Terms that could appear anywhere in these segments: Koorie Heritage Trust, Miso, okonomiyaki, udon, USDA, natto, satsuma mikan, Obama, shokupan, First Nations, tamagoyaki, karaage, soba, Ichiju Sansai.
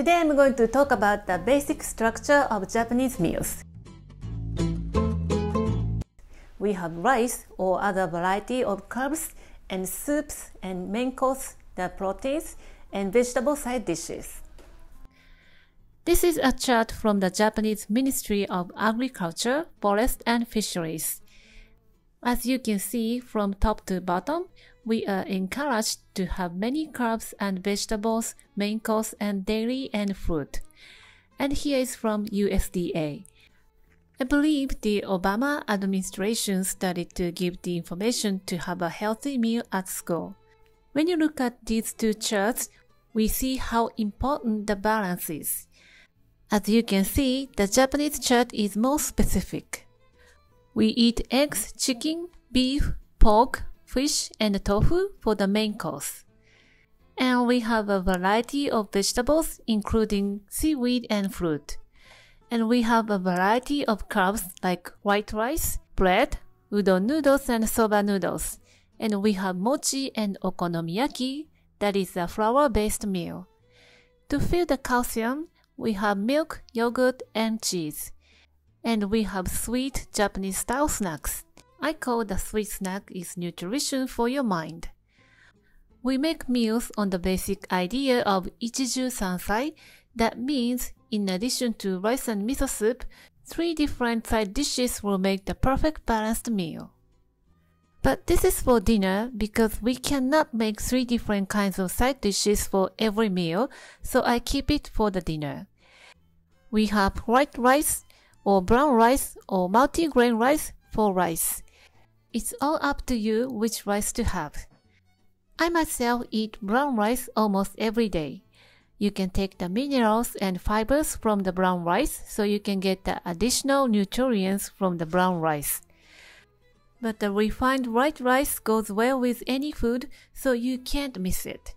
Today I'm going to talk about the basic structure of Japanese meals. We have rice or other variety of carbs and soups and main course, the proteins, and vegetable side dishes. This is a chart from the Japanese Ministry of Agriculture, Forest and Fisheries. As you can see from top to bottom, we are encouraged to have many carbs and vegetables, main course and dairy and fruit. And here is from USDA. I believe the Obama administration started to give the information to have a healthy meal at school. When you look at these two charts, we see how important the balance is. As you can see, the Japanese chart is more specific. We eat eggs, chicken, beef, pork, fish, and tofu for the main course. And we have a variety of vegetables, including seaweed and fruit. And we have a variety of carbs like white rice, bread, udon noodles and soba noodles. And we have mochi and okonomiyaki, that is a flour-based meal. To fill the calcium, we have milk, yogurt, and cheese. And we have sweet Japanese-style snacks. I call the sweet snack is nutrition for your mind. We make meals on the basic idea of Ichiju Sansai. That means, in addition to rice and miso soup, 3 different side dishes will make the perfect balanced meal. But this is for dinner because we cannot make 3 different kinds of side dishes for every meal, so I keep it for the dinner. We have white rice or brown rice or multi-grain rice for rice. It's all up to you which rice to have. I myself eat brown rice almost every day. You can take the minerals and fibers from the brown rice so you can get the additional nutrients from the brown rice. But the refined white rice goes well with any food, so you can't miss it.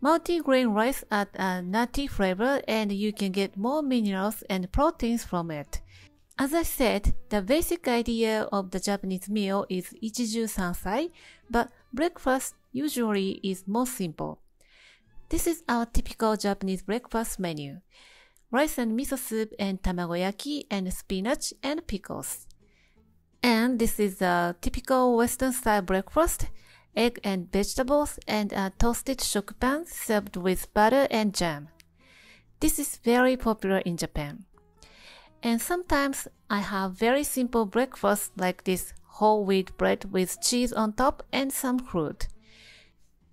Multi-grain rice adds a nutty flavor and you can get more minerals and proteins from it. As I said, the basic idea of the Japanese meal is Ichiju Sansai, but breakfast usually is more simple. This is our typical Japanese breakfast menu. Rice and miso soup and tamagoyaki and spinach and pickles. And this is a typical Western-style breakfast, egg and vegetables and a toasted shokupan served with butter and jam. This is very popular in Japan. And sometimes I have very simple breakfasts like this whole wheat bread with cheese on top and some fruit.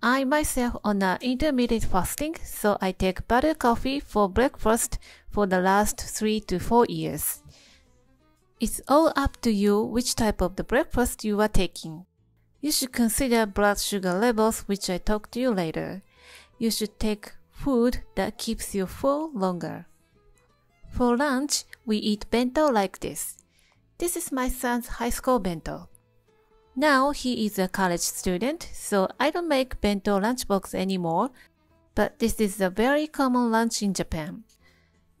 I myself on an intermittent fasting, so I take butter coffee for breakfast for the last 3 to 4 years. It's all up to you which type of the breakfast you are taking. You should consider blood sugar levels, which I talk to you later. You should take food that keeps you full longer. For lunch, we eat bento like this. This is my son's high school bento. Now he is a college student, so I don't make bento lunchbox anymore, but this is a very common lunch in Japan.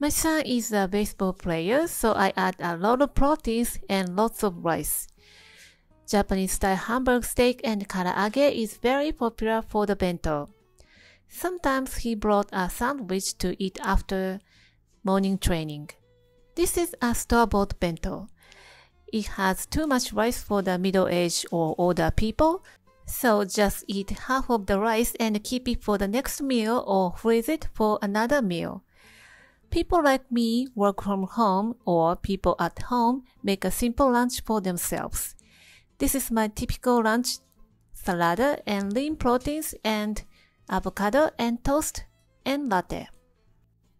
My son is a baseball player, so I add a lot of proteins and lots of rice. Japanese-style hamburg steak and karaage is very popular for the bento. Sometimes he brought a sandwich to eat after morning training. This is a store-bought bento. It has too much rice for the middle-aged or older people, so just eat half of the rice and keep it for the next meal or freeze it for another meal. People like me work from home, or people at home make a simple lunch for themselves. This is my typical lunch: salad and lean proteins and avocado and toast and latte.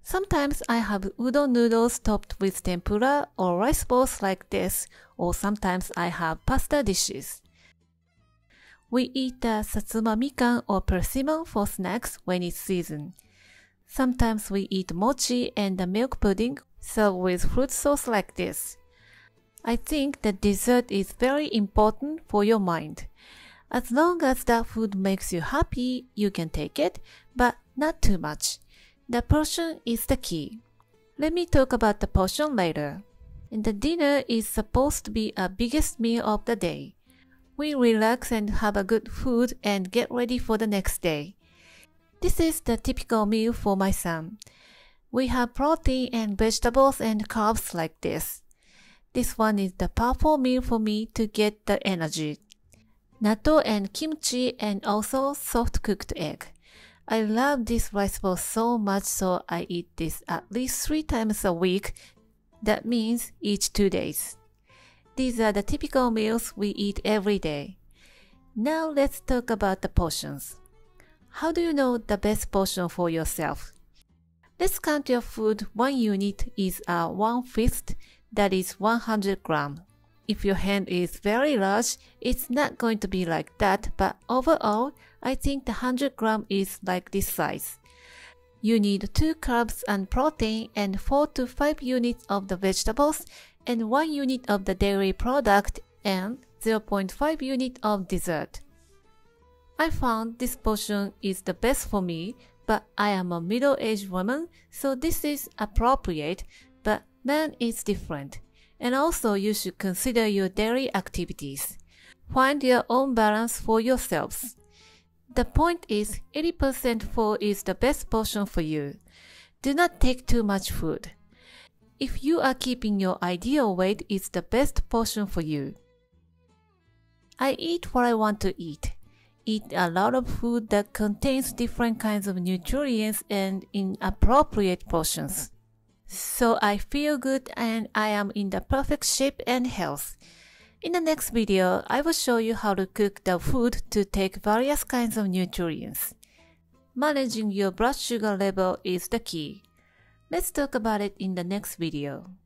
Sometimes I have udon noodles topped with tempura or rice balls like this, or sometimes I have pasta dishes. We eat the satsuma mikan or persimmon for snacks when it's season. Sometimes we eat mochi and a milk pudding served with fruit sauce like this. I think that dessert is very important for your mind. As long as that food makes you happy, you can take it, but not too much. The portion is the key. Let me talk about the portion later. And the dinner is supposed to be our biggest meal of the day. We relax and have a good food and get ready for the next day. This is the typical meal for my son. We have protein and vegetables and carbs like this. This one is the powerful meal for me to get the energy. Natto and kimchi and also soft cooked egg. I love this rice bowl so much, so I eat this at least 3 times a week. That means each 2 days. These are the typical meals we eat every day. Now let's talk about the portions. How do you know the best portion for yourself? Let's count your food. 1 unit is 1/5, that is 100 grams. If your hand is very large, it's not going to be like that, but overall, I think the 100 gram is like this size. You need 2 carbs and protein and 4 to 5 units of the vegetables and 1 unit of the dairy product and 0.5 unit of dessert. I found this portion is the best for me, but I am a middle-aged woman, so this is appropriate, but man is different. And also you should consider your daily activities. Find your own balance for yourselves. The point is 80% full is the best portion for you. Do not take too much food. If you are keeping your ideal weight, it's the best portion for you. I eat what I want to eat. Eat a lot of food that contains different kinds of nutrients and in appropriate portions. So I feel good and I am in the perfect shape and health. In the next video, I will show you how to cook the food to take various kinds of nutrients. Managing your blood sugar level is the key. Let's talk about it in the next video.